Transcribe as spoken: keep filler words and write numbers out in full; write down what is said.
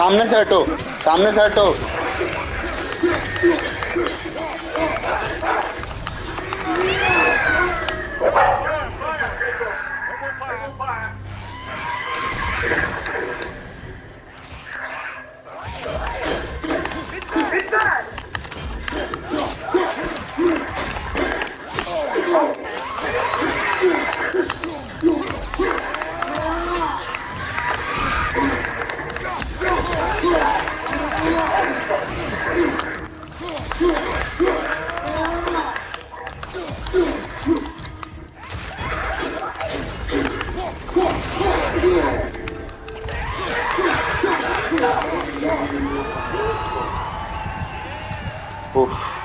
सामने से हटो, सामने से हटो। Oof.